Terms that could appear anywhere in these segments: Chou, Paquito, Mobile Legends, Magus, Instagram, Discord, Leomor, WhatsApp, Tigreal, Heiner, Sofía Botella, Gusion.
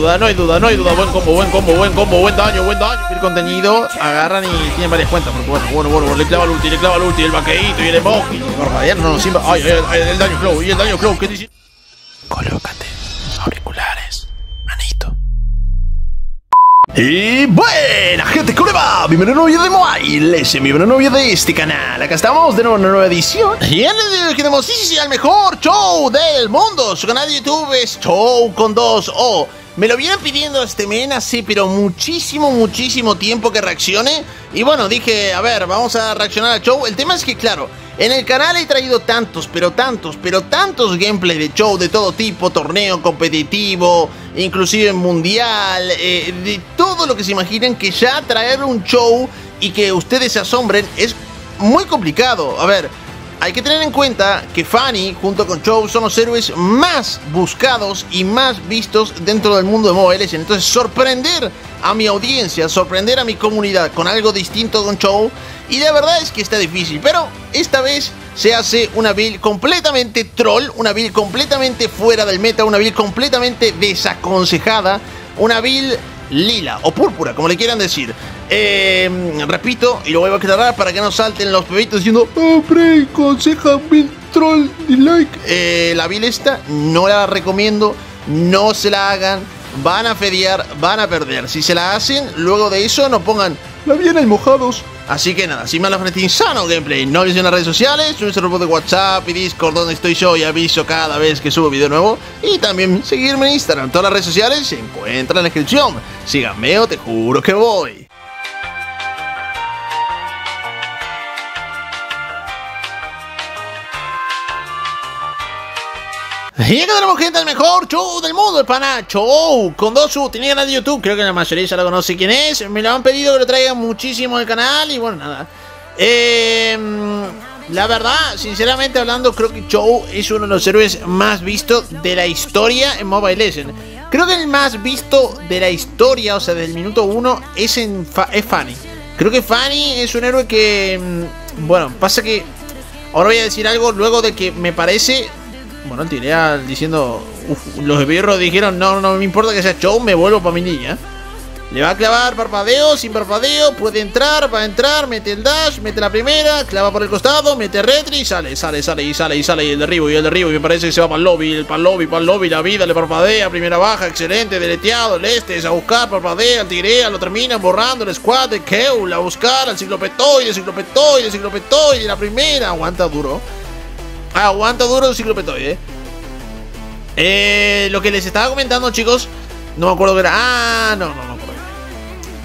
duda, no hay duda, no hay duda. Buen combo, buen combo, buen combo, buen daño, buen daño. El contenido, agarran y tienen varias cuentas. Pero bueno, le clava el ulti, el vaqueíto y el emoji. No, no, Simba. Ay, ay, el daño flow, y el daño flow, ¿qué dice? Colócate auriculares, manito. Y buena gente, ¿cómo le va? Bienvenido a un nuevo video de Mobile Legends, bienvenido a un nuevo video de este canal. Acá estamos de nuevo en una nueva edición. Y en el video tenemos al mejor Chou del mundo. Su canal de YouTube es Chou con 2O. Me lo vienen pidiendo este men así, pero muchísimo tiempo que reaccione. Y bueno, dije, a ver, vamos a reaccionar a Chou. El tema es que, claro, en el canal he traído tantos gameplays de Chou de todo tipo, torneo competitivo, inclusive mundial, de todo lo que se imaginen, que ya traer un Chou y que ustedes se asombren es muy complicado. A ver, hay que tener en cuenta que Fanny junto con Chou son los héroes más buscados y más vistos dentro del mundo de Mobile Legends. Entonces sorprender a mi audiencia, sorprender a mi comunidad con algo distinto con Chou, y la verdad es que está difícil, pero esta vez se hace una build completamente troll, una build completamente fuera del meta, una build completamente desaconsejada, una build lila o púrpura, como le quieran decir. Repito, y lo voy a aclarar para que no salten los bebitos diciendo "Pre, conseja build troll dislike". La build esta no la recomiendo, no se la hagan, van a fedear, van a perder. Si se la hacen, luego de eso no pongan "la bien el mojados". Así que nada, sin más hablar, este insano gameplay. No olviden las redes sociales, subirse al grupo de WhatsApp y Discord donde estoy yo y aviso cada vez que subo video nuevo. Y también seguirme en Instagram, todas las redes sociales se encuentran en la descripción. Síganme o te juro que voy. Y acá tenemos gente, el mejor Chou del mundo, el pana Chou con 2U. Tenía canal de YouTube, creo que la mayoría ya lo conoce quién es. Me lo han pedido que lo traiga muchísimo al canal. Y bueno, nada, la verdad, sinceramente hablando, creo que Chou es uno de los héroes más vistos de la historia en Mobile Legends. Creo que el más visto de la historia, o sea, del minuto 1, es Fanny. Creo que Fanny es un héroe que, bueno, pasa que ahora voy a decir algo luego de que me parece... Bueno, tiré al diciendo los birros dijeron, no me importa que sea Chou, me vuelvo para mi niña. Le va a clavar parpadeo, sin parpadeo, puede entrar, va a entrar, mete el dash, mete la primera, clava por el costado, mete retri, sale, y el derribo, y me parece que se va para el lobby, la vida, le parpadea, primera baja, excelente, deleteado, el este, es a buscar, parpadea, tirea, lo termina, borrando el squad de Keul, a buscar, al ciclopetoide, la primera, aguanta duro. Aguanta duro el ciclopetoide. Lo que les estaba comentando, chicos, no me acuerdo que era. No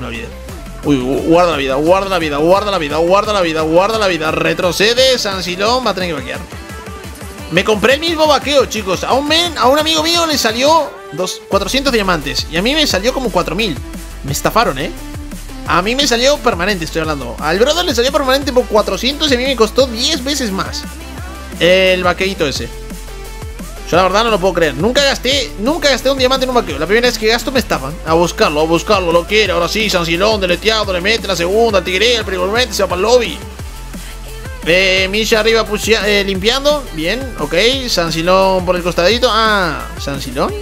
me olvidé. Uy, guarda la vida. Retrocede, San Silón va a tener que vaquear. Me compré el mismo vaqueo, chicos. A un amigo mío le salió 400 diamantes y a mí me salió como 4000. Me estafaron, A mí me salió permanente, estoy hablando. Al brother le salió permanente por 400 y a mí me costó 10 veces más el vaqueíto ese. Yo la verdad no lo puedo creer. Nunca gasté un diamante en un vaqueo. La primera vez que gasto me estafan. A buscarlo, lo quiere. Ahora sí, San Silón, deleteado, le mete la segunda, tigre, el primer momento, se va para el lobby. Misha arriba limpiando. Bien, ok. San Silón por el costadito. San Silón.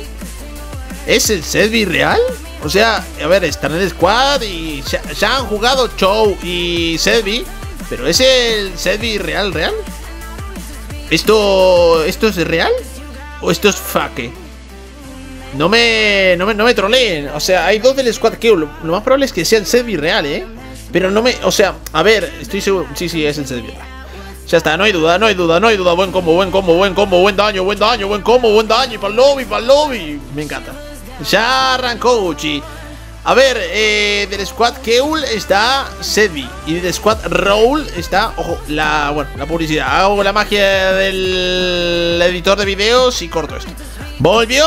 ¿Es el Sedvi real? O sea, a ver, están en el squad y ya han jugado Chou y Sedvi. Pero ¿es el Sedvi real? ¿Esto es real? ¿O esto es fake? No me troleen. O sea, hay dos del squad que lo más probable es que sea el Sedvi real, Pero no me... O sea, a ver, estoy seguro. Sí, es el Sedvi real. Ya está, no hay duda. Buen combo, buen daño. Y para el lobby. Me encanta. Ya arrancó Uchi. A ver, del squad Keul está Sedvi y del squad Roll está, ojo, la publicidad. Hago la magia del editor de videos y corto esto. Volvió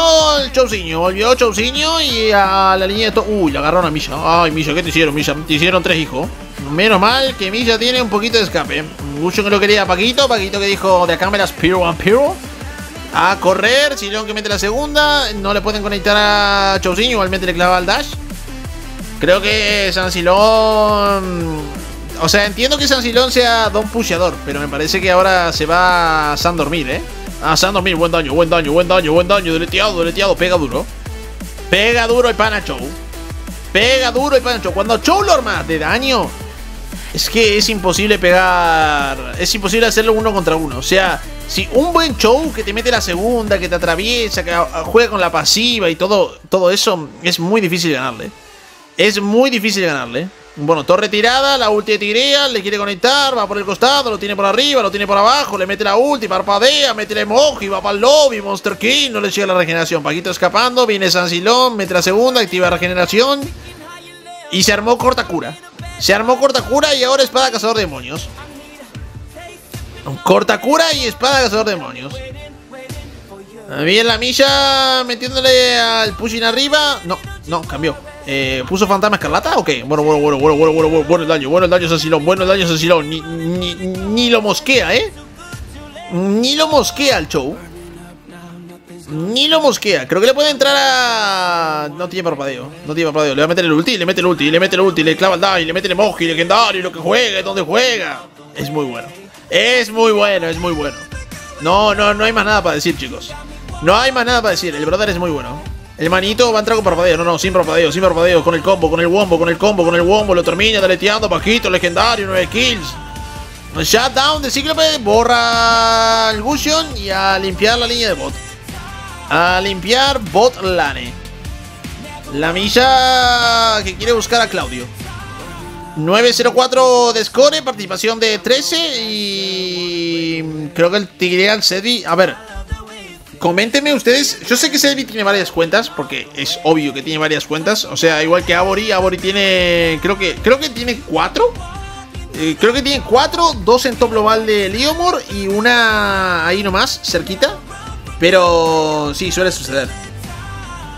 Chousiño y a la línea de la agarraron a Misha. Ay, Misha, ¿qué te hicieron, Misha? Te hicieron 3 hijos. Menos mal que Misha tiene un poquito de escape. Mucho que lo quería Paquito que dijo, de acá me las piro. A correr, Silón que mete la segunda. No le pueden conectar a Chousiño, igualmente le clava al dash. Creo que San Silón... O sea, entiendo que San Silón sea Don Pusheador, pero me parece que ahora se va a San Dormir, A San Dormir, buen daño, deleteado, pega duro. Pega duro el pana Chou. Pega duro el pana Chou. Cuando Chou lo armas de daño, es que es imposible pegar. Es imposible hacerlo uno contra uno. O sea, si un buen Chou que te mete la segunda, que te atraviesa, que juega con la pasiva y todo eso, es muy difícil ganarle. Es muy difícil ganarle. Bueno, torre tirada, la ulti de Tigreal, le quiere conectar, va por el costado, lo tiene por arriba, lo tiene por abajo, le mete la ulti, parpadea, mete el emoji, va para el lobby, Monster King, no le llega la regeneración. Paquito escapando, viene San Silón, mete la segunda, activa la regeneración y se armó corta cura. Se armó corta cura y ahora espada cazador de demonios. Corta cura y espada cazador de demonios. Bien la milla, metiéndole al pushing arriba. No, cambió. ¿Puso fantasma escarlata? Ok. Bueno el daño. Bueno el daño Sasilón. Bueno el daño Sasilón. Ni lo mosquea, ¿eh? Ni lo mosquea el Chou. Ni lo mosquea. Creo que le puede entrar a... No tiene parpadeo. No tiene parpadeo. Le va a meter el ulti. Le mete el ulti. Le mete el ulti. Le clava el daño. Le mete el emoji. Legendario. Lo que juega. Donde juega. Es muy bueno. Es muy bueno. Es muy bueno. No hay más nada para decir, chicos. No hay más nada para decir. El brother es muy bueno. El manito va a entrar con parpadeo, no, sin parpadeo, sin parpadeo. Con el combo, con el wombo, con el combo, con el wombo. Lo termina deleteando, bajito, legendario, 9 kills. Shutdown de Cíclope, borra el Gusion y a limpiar la línea de bot. A limpiar bot lane. La milla que quiere buscar a Claudio. 9-0-4 de score, participación de 13 y... Creo que el Tigreal Cedi, a ver... Coméntenme ustedes, yo sé que Selby tiene varias cuentas, porque es obvio que tiene varias cuentas. O sea, igual que Abori tiene, creo que tiene 4. Creo que tiene 4, 2 en top global de Leomor y una ahí nomás, cerquita. Pero sí, suele suceder.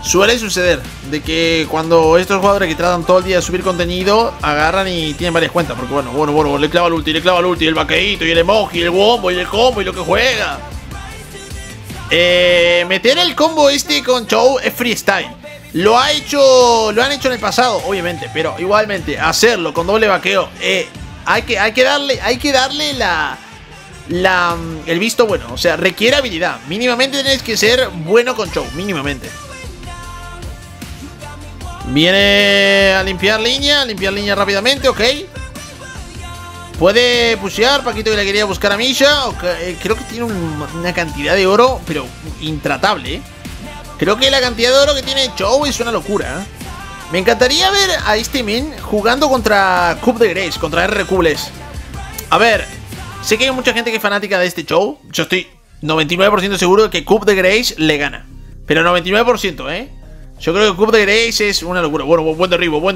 Suele suceder de que cuando estos jugadores que tratan todo el día de subir contenido, agarran y tienen varias cuentas. Porque bueno, le clava el ulti, el vaqueíto y el emoji, y el bombo y el combo y lo que juega. Meter el combo este con Chou es freestyle. Lo han hecho en el pasado, obviamente, pero igualmente hacerlo con doble vaqueo, hay que darle el visto bueno. O sea, requiere habilidad. Mínimamente tenés que ser bueno con Chou, mínimamente. Viene a limpiar línea rápidamente, ok. Puede pushear, Paquito que le quería buscar a Milla. Okay. Creo que tiene una cantidad de oro, pero intratable. Creo que la cantidad de oro que tiene Chou es una locura. Me encantaría ver a este men jugando contra Cup de Grace, contra R. Cubles. A ver, sé que hay mucha gente que es fanática de este Chou. Yo estoy 99% seguro de que Cup de Grace le gana. Pero 99%, ¿eh? Yo creo que el Cup de Grace es una locura. Bueno, buen derribo.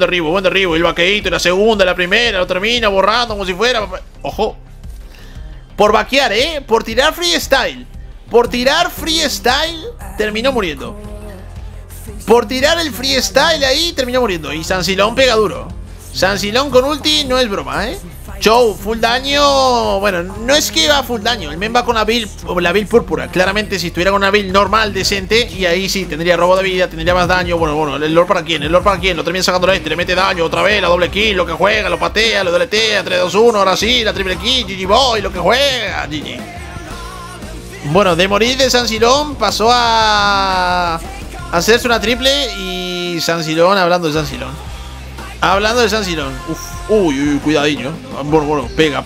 El vaqueíto, la segunda, la primera, lo termina borrando como si fuera... Ojo. Por vaquear, ¿eh? Por tirar freestyle. Por tirar freestyle, terminó muriendo. Por tirar el freestyle ahí, terminó muriendo. Y San Silón pega duro. San Silón con ulti no es broma, ¿eh? Chou, full daño... Bueno, no es que va full daño. El men va con la build púrpura. Claramente, si estuviera con una build normal, decente, y ahí sí, tendría robo de vida, tendría más daño. Bueno, ¿el lord para quién? Lo termina sacando este, le mete daño otra vez, la doble kill, lo que juega, lo patea, lo deletea, 3-2-1, ahora sí, la triple kill, GG Boy, lo que juega, GG. Bueno, de morir de San Silón pasó a hacerse una triple y San Silón, hablando de San Silón. Uy, cuidadillo. Bueno, pega.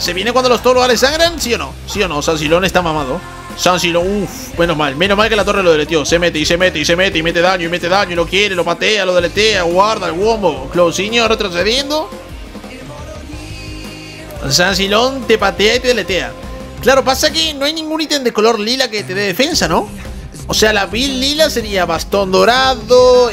¿Se viene cuando los toluares sangran? ¿Sí o no? ¿Sí o no? San Silón está mamado. San Silón, menos mal que la torre lo deleteó. Se mete y mete daño, y lo quiere, lo patea, lo deletea, guarda el wombo. Clausinho retrocediendo. San Silón te patea y te deletea. Claro, pasa que no hay ningún ítem de color lila que te dé defensa, ¿no? O sea, la build lila sería bastón dorado,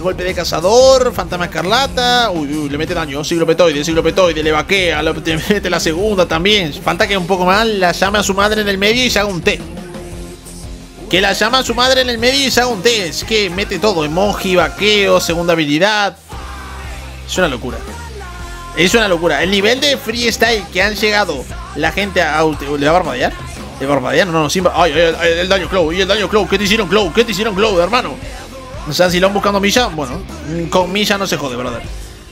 golpe de cazador, fantasma escarlata. Uy, le mete daño, ciclopetoide, le vaquea, le mete la segunda también. Falta que un poco más la llame a su madre en el medio y se haga un té. Es que mete todo, emoji, vaqueo, segunda habilidad. Es una locura. El nivel de freestyle que han llegado la gente a... ¿Le va a barbadear? El barbadeano, no, sin... Ay, el daño Claw, ¿Qué te hicieron Claw, hermano? O sea, si lo han buscando a Milla, bueno, con Milla no se jode, brother.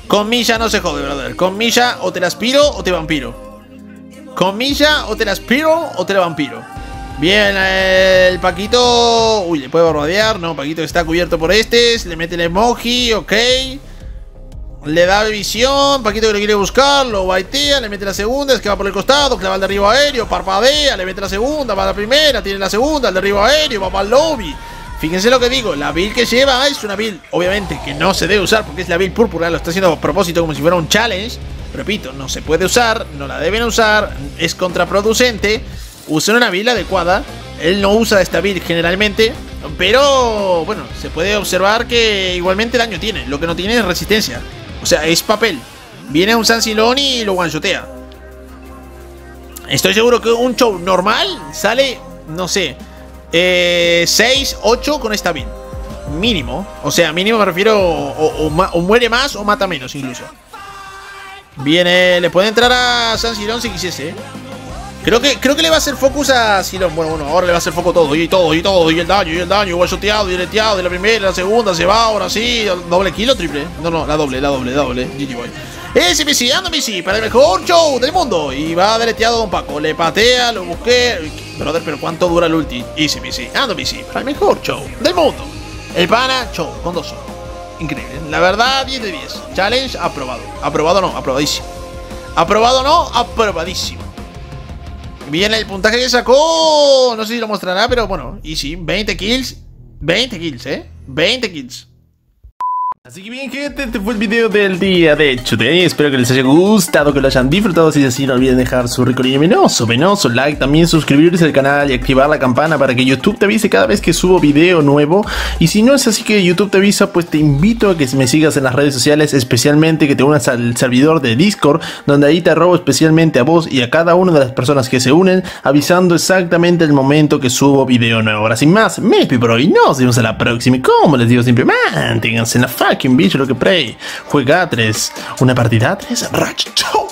Con Milla o te la aspiro o te vampiro. Bien, el Paquito. Uy, ¿le puedo rodear? No, Paquito está cubierto por este. Se le mete el emoji, ok. Le da visión. Paquito que lo quiere buscar, lo baitea, le mete la segunda, es que va por el costado, clava el derribo aéreo, parpadea, le mete la segunda, va a la primera, tiene la segunda, el derribo aéreo, va para el lobby. Fíjense lo que digo, la build que lleva es una build, obviamente, que no se debe usar porque es la build púrpura, lo está haciendo a propósito como si fuera un challenge. Repito, no se puede usar, no la deben usar, es contraproducente. Usen una build adecuada, él no usa esta build generalmente, pero bueno, se puede observar que igualmente daño tiene, lo que no tiene es resistencia. O sea, es papel, viene un Sansilón y lo guanchotea. Estoy seguro que un Chou normal sale, no sé, 6, 8 con esta build. Mínimo, o sea, mínimo me refiero o muere más o mata menos incluso. Viene, le puede entrar a Sansilón si quisiese. Creo que le va a hacer focus a Silón. Bueno, ahora le va a hacer foco todo, y todo, y el daño, guachoteado, direteado, de la primera, la segunda, se va, ahora sí, doble kill o triple. No, la doble, GG Boy. Ese Messi, anda Messi, para el mejor Chou del mundo. Y va direteado Don Paco, le patea, lo busqué. Brother, pero ¿cuánto dura el ulti? Ese Messi, anda Messi, para el mejor Chou del mundo. El pana Chou, con dos. Increíble, la verdad, 10 de 10. Challenge aprobado, aprobadísimo. Bien, el puntaje que sacó, no sé si lo mostrará, pero bueno, y sí, 20 kills, 20 kills. Así que bien, gente, este fue el video del día de Chute. Espero que les haya gustado, que lo hayan disfrutado. Si es así, no olviden dejar su ricolino venoso like, también suscribirse al canal y activar la campana para que YouTube te avise cada vez que subo video nuevo. Y si no es así que YouTube te avisa, pues te invito a que me sigas en las redes sociales, especialmente que te unas al servidor de Discord, donde ahí te robo especialmente a vos y a cada una de las personas que se unen, avisando exactamente el momento que subo video nuevo. Ahora sin más, me despido por hoy, nos vemos a la próxima. Y como les digo siempre, manténganse en la fucking bicho lo que play. Juega 3, una partida 3, Chou.